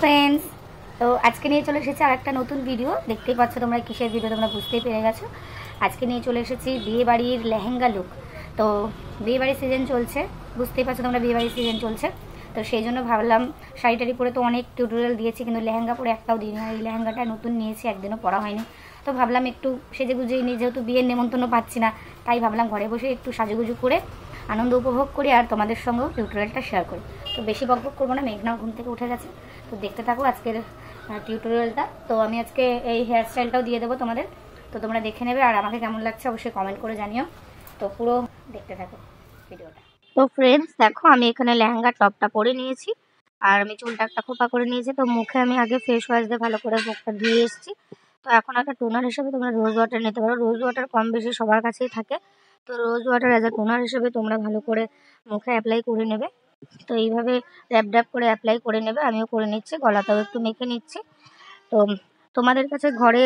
Friends तो आज के लिए चले एसेছি नतून भिडियो देखते ही तुम्हारा किसेर भिडियो तुम्हारा बुझते ही पे गेছো। आज के लिए चले एसेছি बिये बाड़ीर लेहेंगा लुक। तो बिये बाड़ीर सीजन चलছে बुझते ही পাচ্ছ তোমরা, বিয়ে বাড়ির সিজন চলছে। তো সেই জন্য ভাবলাম শাড়ি টাড়ি পরে তো অনেক টিউটোরিয়াল দিয়েছি কিন্তু লেহেঙ্গা পরে একটাও দিই না। এই লেহেঙ্গাটা নতুন নিয়েছি, একদিনও পরা হয়নি। তো ভাবলাম একটু সেজে গুজে নিই, যেহেতু বিয়ের নেমন্তন্ন পাচ্ছি না তাই ভাবলাম ঘরে বসে একটু সাজুগুজু করে আনন্দ উপভোগ করি আর তোমাদের সঙ্গেও টিউটোরিয়ালটা শেয়ার করি। তো বেশি বকবক করবো না, মেঘনাও ঘুম থেকে উঠে গেছে। তো দেখতে থাকো আজকের টিউটোরিয়ালটা। তো আমি আজকে এই হেয়ারস্টাইলটাও দিয়ে দেবো তোমাদের, তো তোমরা দেখে নেবে আর আমাকে কেমন লাগছে অবশ্যই কমেন্ট করে জানিও। তো পুরো দেখতে থাকো ভিডিওটা। তো फ्रेंड्स देखो আমি এখানে লেহেঙ্গা টপটা পরে নিয়েছি আর আমি চুলটা একটা খোপা করে নিয়েছি। তো মুখে আমি আগে ফেস ওয়াশ দিয়ে ভালো করে মুখটা ধুয়ে এসেছি। তো এখন একটা টোনার হিসেবে তোমরা রোজ ওয়াটার নিতে পারো, রোজ ওয়াটার কম বেশি সবার কাছেই থাকে। তো rose water as a toner হিসেবে তোমরা ভালো করে মুখে অ্যাপ্লাই করে নেবে। তো এইভাবে ড্যাব ড্যাব করে অ্যাপ্লাই করে নেবে, আমিও করে নিচ্ছি, গলাটাও একটু মেখে নিচ্ছি। তো তোমাদের কাছে ঘরে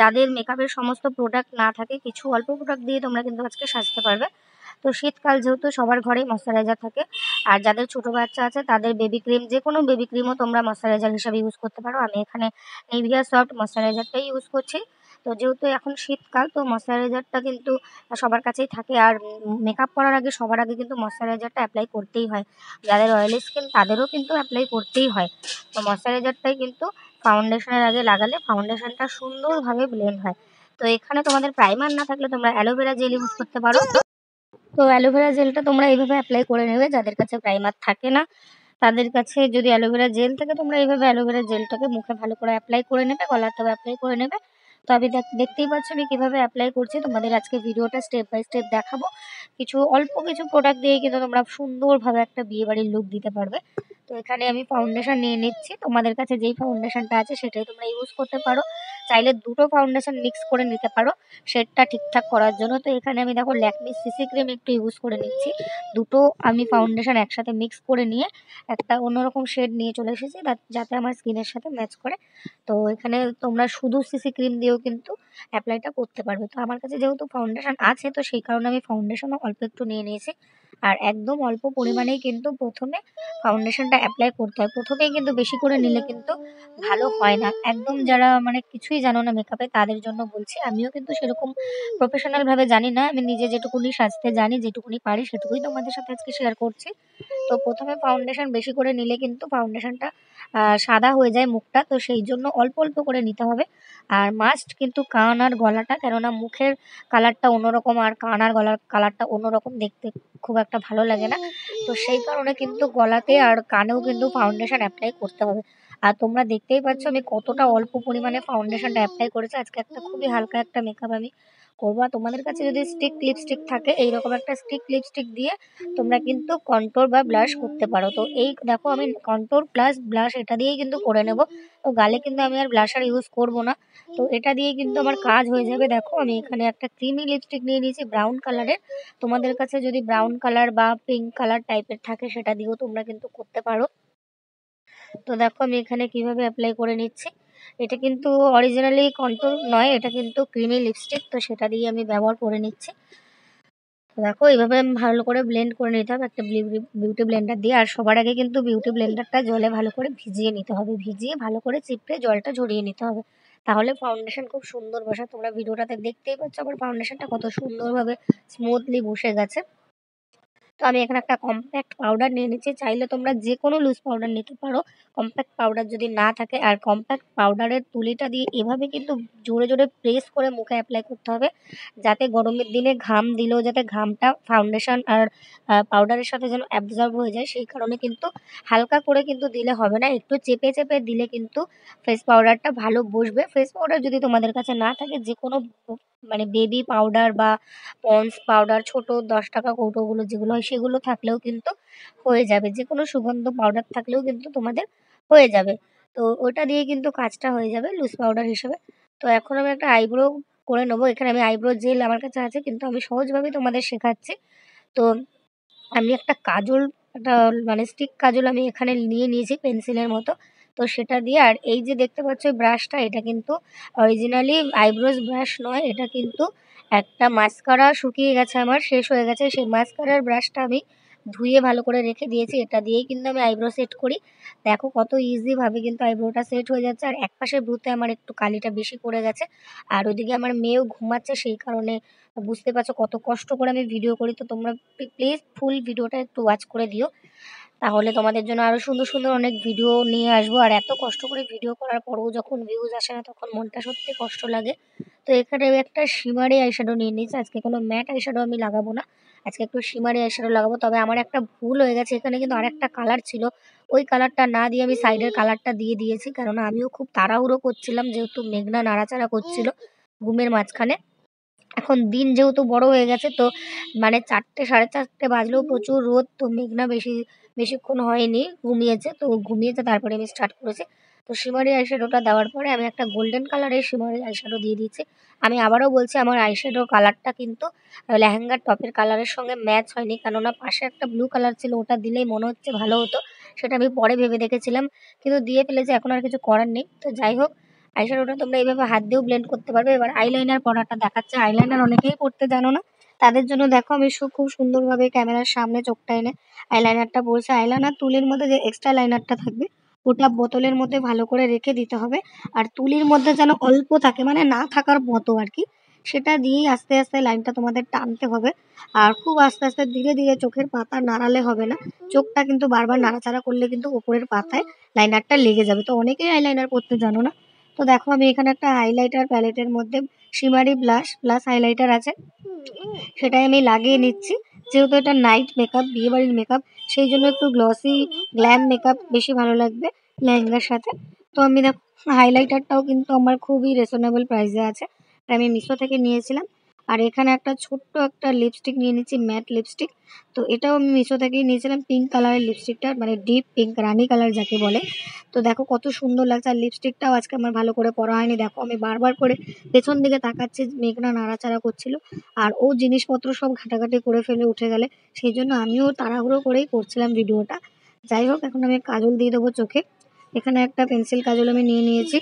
যাদের মেকআপের সমস্ত প্রোডাক্ট না থাকে কিছু অল্প প্রোডাক্ট দিয়ে তোমরা কিন্তু আজকে সাজতে পারবে। তো শীতকাল যেহেতু সবার ঘরেই ময়শ্চারাইজার থাকে আর যাদের ছোটো বাচ্চা আছে তাদের বেবি ক্রিম, যে কোনো বেবি ক্রিমও তোমরা ময়শ্চারাইজার হিসাবে ইউজ করতে পারো। আমি এখানে নিভিয়া সফট ময়শ্চারাইজারটাই ইউজ করছি। তো যেহেতু এখন শীতকাল তো ময়শ্চারাইজারটা কিন্তু সবার কাছেই থাকে আর মেকআপ করার আগে সবার আগে কিন্তু ময়শ্চারাইজারটা অ্যাপ্লাই করতেই হয়। যাদের অয়েলি স্কিন তাদেরও কিন্তু অ্যাপ্লাই করতেই হয়। তো ময়শ্চারাইজারটাই কিন্তু ফাউন্ডেশনের আগে লাগালে ফাউন্ডেশনটা সুন্দরভাবে ব্লেন্ড হয়। তো এখানে তোমাদের প্রাইমার না থাকলে তোমরা অ্যালোভেরা জেল ইউজ করতে পারো। তো অ্যালোভেরা জেলটা তোমরা এইভাবে অ্যাপ্লাই করে নেবে। যাদের কাছে প্রাইমার থাকে না তাদের কাছে যদি অ্যালোভেরা জেল থাকে তোমরা এইভাবে অ্যালোভেরা জেলটাকে মুখে ভালো করে অ্যাপ্লাই করে নেবে, গলাতেও অ্যাপ্লাই করে নেবে। তো আমি দেখতেই পাচ্ছ আমি কীভাবে অ্যাপ্লাই করছি। তোমাদের আজকে ভিডিওটা স্টেপ বাই স্টেপ দেখাবো। কিছু অল্প কিছু প্রোডাক্ট দিয়ে কিন্তু তোমরা সুন্দরভাবে একটা বিয়েবাড়ির লুক দিতে পারবে। তো এখানে আমি ফাউন্ডেশন নিয়ে নিচ্ছি, তোমাদের কাছে যেই ফাউন্ডেশনটা আছে সেটাই তোমরা ইউজ করতে পারো। চাইলে দুটো ফাউন্ডেশন মিক্স করে নিতে পারো শেডটা ঠিকঠাক করার জন্য। তো এখানে আমি দেখো ল্যাকমি সিসি ক্রিম একটু ইউজ করে নিচ্ছি। দুটো আমি ফাউন্ডেশন একসাথে মিক্স করে নিয়ে একটা অন্যরকম শেড নিয়ে চলে এসেছি যাতে আমার স্কিনের সাথে ম্যাচ করে। তো এখানে তোমরা শুধু সিসি ক্রিম দিয়েও কিন্তু অ্যাপ্লাইটা করতে পারবে। তো আমার কাছে যেহেতু ফাউন্ডেশন আছে তো সেই কারণে আমি ফাউন্ডেশনও অল্প একটু নিয়ে নিয়েছি। আর একদম অল্প পরিমাণেই কিন্তু প্রথমে ফাউন্ডেশনটা অ্যাপ্লাই করতে হয়। প্রথমেই কিন্তু বেশি করে নিলে কিন্তু ভালো হয় না। একদম যারা মানে কিছুই জানো না মেকআপে তাদের জন্য বলছি। আমিও কিন্তু সেরকম প্রফেশনালভাবে জানি না, আমি নিজে যেটুকুনি সাজতে জানি যেটুকুনি পারি সেটুকুই তোমাদের সাথে আজকে শেয়ার করছি। তো প্রথমে ফাউন্ডেশন বেশি করে নিলে কিন্তু ফাউন্ডেশনটা সাদা হয়ে যায় মুখটা, তো সেই জন্য অল্প অল্প করে নিতে হবে। আর মাস্ট কিন্তু কান আর গলাটা, কেননা মুখের কালারটা অন্যরকম আর কান আর গলার কালারটা অন্যরকম, দেখতে খুব একটা ভালো লাগে না। তো সেই কারণে কিন্তু গলাতে আর কানেও কিন্তু ফাউন্ডেশন অ্যাপ্লাই করতে হবে। আর তোমরা দেখতেই পাচ্ছ আমি কতটা অল্প পরিমাণে ফাউন্ডেশনটা অ্যাপ্লাই করেছি। আজকে একটা খুবই হালকা একটা মেকআপ আমি করবো। তোমাদের কাছে যদি স্টিক লিপস্টিক থাকে এইরকম একটা স্টিক লিপস্টিক দিয়ে তোমরা কিন্তু কন্ট্রোল বা ব্লাশ করতে পারো। তো এই দেখো আমি কন্ট্রোল প্লাস ব্লাশ এটা দিয়েই কিন্তু করে নেব। তো গালে কিন্তু আমি আর ব্লাশার ইউজ করব না, তো এটা দিয়ে কিন্তু আমার কাজ হয়ে যাবে। দেখো আমি এখানে একটা ক্রিমি লিপস্টিক নিয়ে নিয়েছি ব্রাউন কালারের। তোমাদের কাছে যদি ব্রাউন কালার বা পিঙ্ক কালার টাইপের থাকে সেটা দিয়েও তোমরা কিন্তু করতে পারো। তো দেখো আমি এখানে কিভাবে অ্যাপ্লাই করে নিচ্ছি। এটা কিন্তু অরিজিনালি কন্ট্রোল নয়, এটা কিন্তু ক্রিমি লিপস্টিক, তো সেটা দিয়ে আমি ব্যবহার করে নিচ্ছি। দেখো এইভাবে ভালো করে ব্লেন্ড করে নিতে হবে একটা বিউটি ব্লেন্ডার দিয়ে। আর সবার আগে কিন্তু বিউটি ব্লেন্ডারটা জলে ভালো করে ভিজিয়ে নিতে হবে, ভিজিয়ে ভালো করে চিপড়ে জলটা ঝরিয়ে নিতে হবে, তাহলে ফাউন্ডেশন খুব সুন্দর বসে। তোমরা ভিডিওটাতে দেখতেই পাচ্ছ আমার ফাউন্ডেশনটা কত সুন্দরভাবে স্মুথলি বসে গেছে। তো আমি এখানে একটা কম্প্যাক্ট পাউডার নিয়ে নিচ্ছি। চাইলে তোমরা যে কোনো লুজ পাউডার নিতে পারো কম্প্যাক্ট পাউডার যদি না থাকে। আর কম্প্যাক্ট পাউডারের তুলিটা দিয়ে এভাবে কিন্তু জোরে জোরে প্রেস করে মুখে অ্যাপ্লাই করতে হবে, যাতে গরমের দিনে ঘাম দিলেও যাতে ঘামটা ফাউন্ডেশন আর পাউডারের সাথে যেন অ্যাবজর্ব হয়ে যায়, সেই কারণে কিন্তু হালকা করে কিন্তু দিলে হবে না, একটু চেপে চেপে দিলে কিন্তু ফেস পাউডারটা ভালো বসবে। ফেস পাউডার যদি তোমাদের কাছে না থাকে যে কোনো মানে বেবি পাউডার বা পন্স পাউডার, ছোট 10 টাকা কৌটোগুলো যেগুলো হয় সেগুলো থাকলেও কিন্তু হয়ে যাবে। যে কোনো সুগন্ধ পাউডার থাকলেও কিন্তু তোমাদের হয়ে যাবে। তো ওটা দিয়ে কিন্তু কাজটা হয়ে যাবে লুজ পাউডার হিসেবে। তো এখন আমি একটা আইব্রো করে নেবো। এখানে আমি আইব্রো জেল আমার কাছে আছে কিন্তু আমি সহজভাবে তোমাদের শেখাচ্ছি। তো আমি একটা কাজল, একটা মানে স্টিক কাজল আমি এখানে নিয়ে নিয়েছি পেন্সিলের মতো, তো সেটা দিয়ে। আর এই যে দেখতে পাচ্ছ ব্রাশটা, এটা কিন্তু অরিজিনালি আইব্রোজ ব্রাশ নয়, এটা কিন্তু একটা মাস্কারা শুকিয়ে গেছে আমার, শেষ হয়ে গেছে। সেই মাস্কারার ব্রাশটা আমি धुए भालो करे रेखे दिएছি এটা দিয়েই কিন্তু আমি আইব্রো সেট করি। দেখো কত ইজি ভাবে কিন্তু আইব্রোটা সেট হয়ে যাচ্ছে। আর একপাশে ভ্রুতে আমার একটু কালিটা বেশি পড়ে গেছে, আর ওইদিকে আমার মেয়েও ঘুমাচ্ছে, সেই কারণে বুঝতে পারছো কত কষ্ট করে আমি ভিডিও করি। তো তোমরা প্লিজ ফুল ভিডিওটা একটু ওয়াচ করে দিও, তাহলে তোমাদের জন্য আরো সুন্দর সুন্দর অনেক ভিডিও নিয়ে আসবো। আর এত কষ্ট করে ভিডিও করার পরেও যখন ভিউজ আসে না তখন মনটা সত্যি কষ্ট লাগে। তো এখানে একটা শিমারি আইশ্যাডো নিয়ে নিয়েছি, আজকে কোনো ম্যাট আইশ্যাডো আমি লাগাবো না, আজকে একটু শিমারি আইশ্যাডো লাগাবো। তবে আমার একটা ভুল হয়ে গেছে, এখানে কিন্তু আরেকটা কালার ছিল, ওই কালারটা না দিয়ে আমি সাইডের কালারটা দিয়ে দিয়েছি, কারণ আমিও খুব তাড়াহুড়ো করছিলাম যেহেতু মেঘনা নাড়াচাড়া করছিল ঘুমের মাঝখানে। এখন দিন যেহেতু বড় হয়ে গেছে, তো মানে 4টে সাড়ে 4টে বাজলেও প্রচুর রোদ, তো মেঘনা বেশিক্ষণ হয়নি ঘুমিয়েছে, তো ঘুমিয়েছে তারপরে আমি স্টার্ট করেছি। তো শিমারি আইশ্যাডোটা দেওয়ার পরে আমি একটা গোল্ডেন কালারের শিমারি আইশ্যাডো দিয়ে দিচ্ছি। আমি আবারও বলছি, আমার আইশ্যাডো কালারটা কিন্তু লেহেঙ্গার টপের কালারের সঙ্গে ম্যাচ হয়নি, কেননা পাশে একটা ব্লু কালার ছিল, ওটা দিলেই মনে হচ্ছে ভালো হতো, সেটা আমি পরে ভেবে দেখেছিলাম কিন্তু দিয়ে ফেলেছি, এখন আর কিছু করার নেই। তো যাই হোক, আইশ্যাডোটা তোমরা এইভাবে হাত দিয়েও ব্লেন্ড করতে পারবে। এবার আইলাইনার পড়াটা দেখাচ্ছে, আইলাইনার অনেকেই পড়তে জানো না, তাদের জন্য দেখো আমি খুব সুন্দরভাবে ক্যামেরার সামনে চোখটা এনে আইলাইনারটা পড়ছে। আইলাইনার তুলির মধ্যে যে এক্সট্রা লাইনারটা থাকবে ওটা বোতলের মধ্যে ভালো করে রেখে দিতে হবে, আর তুলির মধ্যে যেন অল্প থাকে, মানে না থাকার মতো আর কি, সেটা দিয়েই আস্তে আস্তে লাইনটা তোমাদের টানতে হবে। আর খুব আস্তে আস্তে ধীরে ধীরে চোখের পাতা নাড়ালে হবে না, চোখটা কিন্তু বারবার নাড়াচাড়া করলে কিন্তু ওপরের পাতায় লাইনারটা লেগে যাবে। তো অনেকেই আইলাইনার পড়তে জানো না। তো দেখো আমি এখানে একটা হাইলাইটার প্যালেটের মধ্যে শিমারি ব্লাশ প্লাস হাইলাইটার আছে, সেটাই আমি লাগিয়ে নিচ্ছি। যেহেতু এটা নাইট মেকআপ, বিয়েবাড়ির মেকআপ, সেই জন্য একটু গ্লসি গ্ল্যাম মেকআপ বেশি ভালো লাগবে লেহেঙ্গার সাথে। তো আমি দেখো হাইলাইটারটাও কিন্তু আমার খুবই রিজনেবল প্রাইসে আছে, এটা আমি মিশো থেকে নিয়েছিলাম। আর এখানে একটা ছোট্ট একটা লিপস্টিক নিয়ে নিচ্ছি, ম্যাট লিপস্টিক, তো এটাও আমি মিশো থেকেই নিয়েছিলাম। পিঙ্ক কালারের লিপস্টিকটা, মানে ডিপ পিঙ্ক, রানি কালার যাকে বলে। তো দেখো কত সুন্দর লাগছে। আর লিপস্টিকটাও আজকে আমার ভালো করে পরা হয়নি, দেখো আমি বারবার করে পেছন দিকে তাকাচ্ছি, মেঘনা নাড়াচাড়া করছিল, আর ও জিনিসপত্র সব ঘাটাঘাটি করে ফেলে উঠে গেলে, সেই জন্য আমিও তাড়াহুড়ো করেই করছিলাম ভিডিওটা। যাই হোক, এখন আমি কাজল দিয়ে দেবো চোখে। এখানে একটা পেন্সিল কাজল আমি নিয়ে নিয়েছি,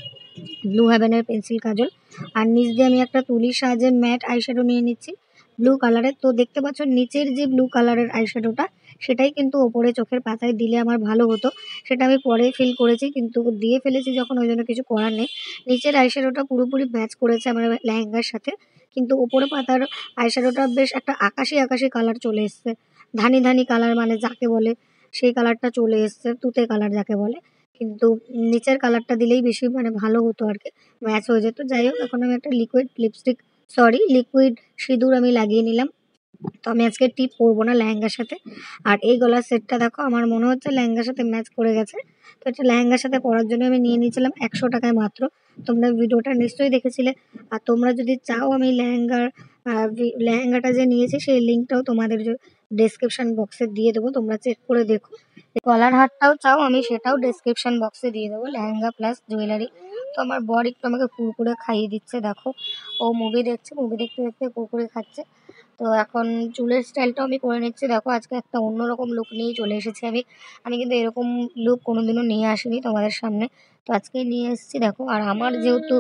ব্লু হ্যাভেনের পেন্সিল কাজল, আর নিচ দিয়ে আমি একটা তুলির সাহায্যে ম্যাট আইশ্যাডো নিয়ে নিচ্ছি ব্লু কালারের। তো দেখতে পাচ্ছ নিচের যে ব্লু কালারের আইশ্যাডোটা, সেটাই কিন্তু ওপরে চোখের পাতায় দিলে আমার ভালো হতো, সেটা আমি পরে ফিল করেছি, কিন্তু দিয়ে ফেলেছি যখন, ওই জন্য কিছু করার নেই। নিচের আইশ্যাডোটা পুরোপুরি ম্যাচ করেছে আমার লেহেঙ্গার সাথে, কিন্তু ওপরে পাতার আইশ্যাডোটা বেশ একটা আকাশি আকাশি কালার চলে এসছে, ধানি ধানি কালার মানে যাকে বলে, সেই কালারটা চলে এসছে, তুতে কালার যাকে বলে, কিন্তু নিচের কালারটা দিলেই বেশি মানে ভালো হতো আর কি, ম্যাচ হয়ে যেত। যাই হোক, এখন আমি একটা লিকুইড সিঁদুর আমি লাগিয়ে নিলাম। তো আমি আজকে টিপ পরবো না লেহেঙ্গার সাথে। আর এই গলার সেটটা দেখো আমার মনে হচ্ছে লেহেঙ্গার সাথে ম্যাচ করে গেছে, তো এটা লেহেঙ্গার সাথে পরার জন্য আমি নিয়ে নিয়েছিলাম 100 টাকায় মাত্র। তোমরা ভিডিওটা নিশ্চয়ই দেখেছিলে, আর তোমরা যদি চাও আমি লেহেঙ্গাটা যে নিয়েছি সেই লিঙ্কটাও তোমাদের ডেসক্রিপশন বক্সে দিয়ে দেবো, তোমরা চেক করে দেখো। গলার হারটাও চাও আমি সেটাও ডেসক্রিপশন বক্সে দিয়ে দেবো, লেহেঙ্গা প্লাস জুয়েলারি। তো আমার বর একটু আমাকে কুরকুরে খাইয়ে দিচ্ছে, দেখো ও মুভি দেখছে, মুভি দেখতে দেখতে কুরকুরে খাচ্ছে। তো এখন চুলের স্টাইলটাও আমি করে নিচ্ছি। দেখো আজকে একটা অন্যরকম লুক নিয়ে চলে এসেছি আমি কিন্তু এরকম লুক কোনোদিনও নিয়ে আসিনি তোমাদের সামনে, তো আজকে নিয়ে এসেছি দেখো। আর আমার যেহেতু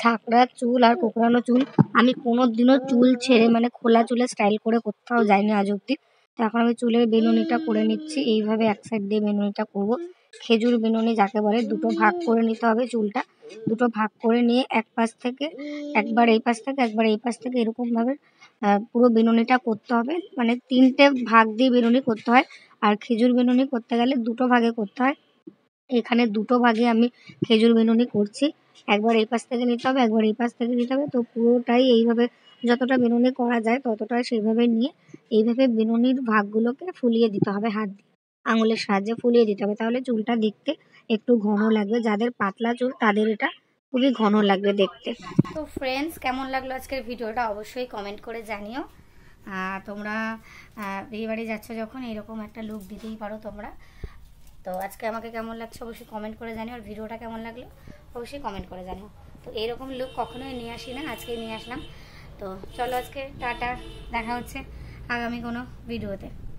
ঝাঁকড়া চুল আর কোঁকড়ানো চুল, আমি কোনোদিনও চুল ছেড়ে মানে খোলা চুলে স্টাইল করে কোথাও যাইনি আজ অব্দি। তো এখন আমি চুলের বেনুনিটা করে নিচ্ছি, এইভাবে এক সাইড দিয়ে বেনুনিটা করবো, খেজুর বেনুনি যাকে বলে। দুটো ভাগ করে নিতে হবে চুলটা, দুটো ভাগ করে নিয়ে এক পাশ থেকে একবার এই পাশ থেকে একবার এই পাশ থেকে এরকমভাবে পুরো বেনুনিটা করতে হবে, মানে 3টে ভাগ দিয়ে বেনুনি করতে হয়। আর খেজুর বেনুনি করতে গেলে দুটো ভাগে করতে হয়, এখানে দুটো ভাগে আমি খেজুর বেনুনি করছি, একবার এই পাশ থেকে নিতে হবে একবার এই পাশ থেকে নিতে হবে। তো পুরোটাই এইভাবে যতটা বেনুনি করা যায় ততটা সেইভাবে নিয়ে এইভাবে বেনুনির ভাগগুলোকে ফুলিয়ে দিতে হবে, হাত দিয়ে আঙুলের সাহায্যে ফুলিয়ে দিতে হবে, তাহলে চুলটা দেখতে একটু ঘন লাগবে। যাদের পাতলা চুল তাদের এটা খুবই ঘন লাগবে দেখতে। তো ফ্রেন্ডস, কেমন লাগলো আজকের ভিডিওটা অবশ্যই কমেন্ট করে জানিও। তোমরা বিয়েবাড়ি যাচ্ছ যখন এরকম একটা লুক দিতেই পারো তোমরা। তো আজকে আমাকে কেমন লাগছে অবশ্যই কমেন্ট করে জানিও, আর ভিডিওটা কেমন লাগলো অবশ্যই কমেন্ট করে জানিও। তো এরকম লুক কখনোই নিয়ে আসি না, আজকে নিয়ে আসলাম। তো চলো আজকে টাটা, দেখা হচ্ছে আগামী কোনো ভিডিওতে।